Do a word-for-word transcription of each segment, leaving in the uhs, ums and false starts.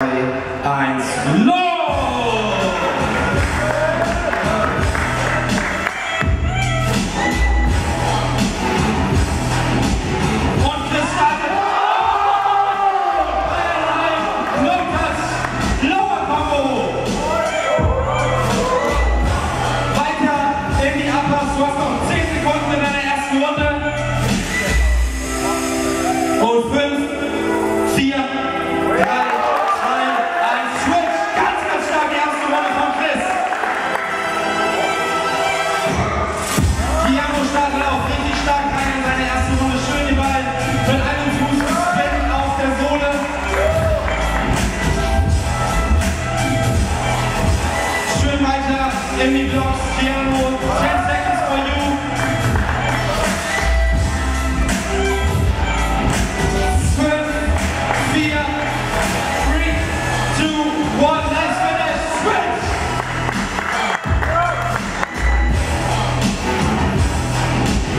Eins, los! Und gestartet! Oh! No Touch, Lower Combo! Weiter in die Ablass, du hast noch zehn Sekunden in deiner ersten Runde. Und fünf, vier, drei, in die Blocks, Guillermo, ten seconds for you. fünf, vier, drei, zwei, eins, let's finish. Switch!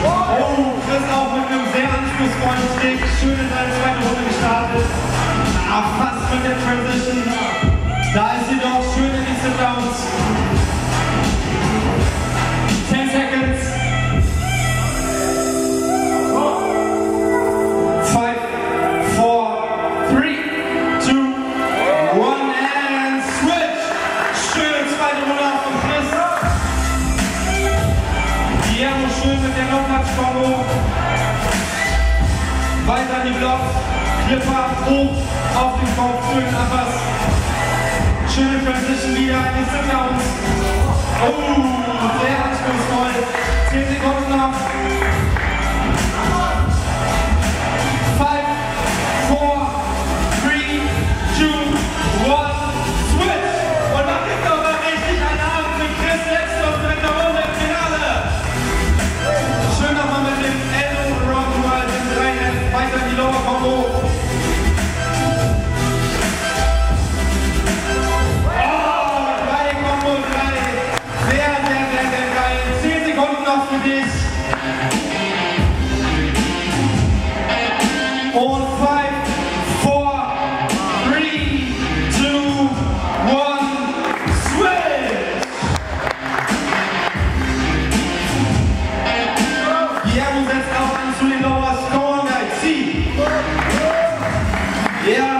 Oh, Chris auch mit einem sehr anspruchsvollen Stick. Schön in seine zweite Runde gestartet. Ah, fast mit der Transition. Da ist sie doch schön in die Sit-Downs. Schön mit der No-Touch-Combo. Weiter in die Blocks. Clipper hoch auf den Kopf. Schön Abpass. Schöne Transition wieder in die Sit-Downs. Oh, sehr anspruchsvoll. zehn Sekunden noch. five, four, three, two, one. Switch! Und man kriegt doch mal richtig einen Abend mit Chris Letzte und dritte Runde im Finale. Schön nochmal mit dem Elbow Rock mal den drei F, weiter in die Lower Combo. Oh, drei Kombo drei. Sehr, sehr, sehr, sehr geil. zehn Sekunden noch für dich. Und five, four, three, two, one, switch! Guillermo setzt auch an zu den Lowers. Go on, guys, zieh! Ja,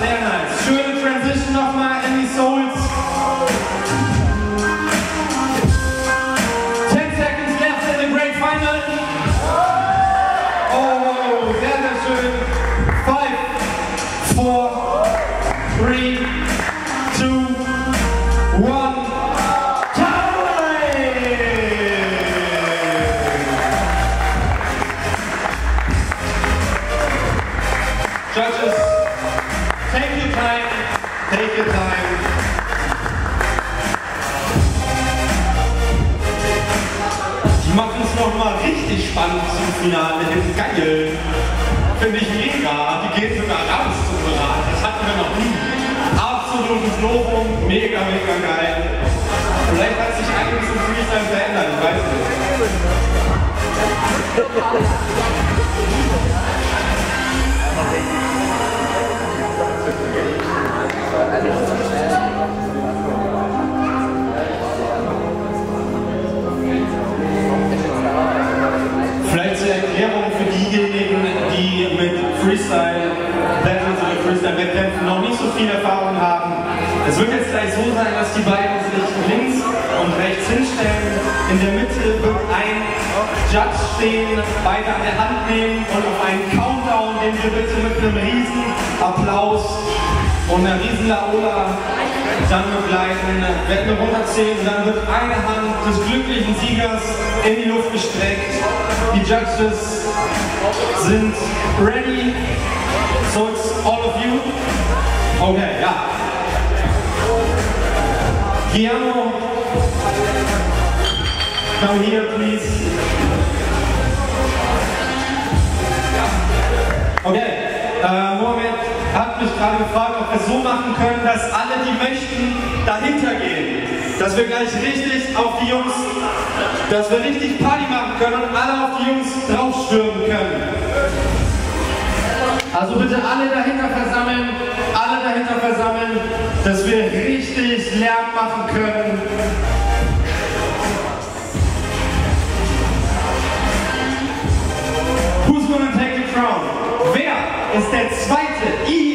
sehr nice. Schöne Transition nochmal in die Souls. ten seconds left in the Great Final. Oh, sehr, sehr schön. five, four, three, two, one. Time! Judges, take your time, take your time. Die machen es nochmal richtig spannend zum Finale, das ist geil. Finde ich mega, die gehen sogar raus zum Beraten, das hatten wir noch nie. Absolutes Novum, mega, mega geil. Vielleicht hat sich einiges im Freestyle verändert, ich weiß nicht. Vielleicht zur Erklärung für diejenigen, die mit Freestyle Wettkämpfen noch nicht so viel Erfahrung haben. Es wird jetzt gleich so sein, dass die beiden sich links und rechts hinstellen. In der Mitte wird ein Judge stehen, beide an der Hand nehmen und auf einen Countdown, den wir bitte mit einem riesen Applaus und einer riesen Laola dann begleiten. Wenn wir runterzählen, dann wird eine Hand des glücklichen Siegers in die Luft gestreckt. Die Judges sind ready. So it's all of you? Okay, ja. Guillermo, come here please. Okay, äh, Mohamed hat mich gerade gefragt, ob wir es so machen können, dass alle, die möchten, dahinter gehen. Dass wir gleich richtig auf die Jungs, dass wir richtig Party machen können und alle auf die Jungs draufstürmen können. Also bitte alle dahinter versammeln, alle dahinter. dahinter versammeln, dass wir richtig Lärm machen können. Who's gonna take the crown? Wer ist der zweite?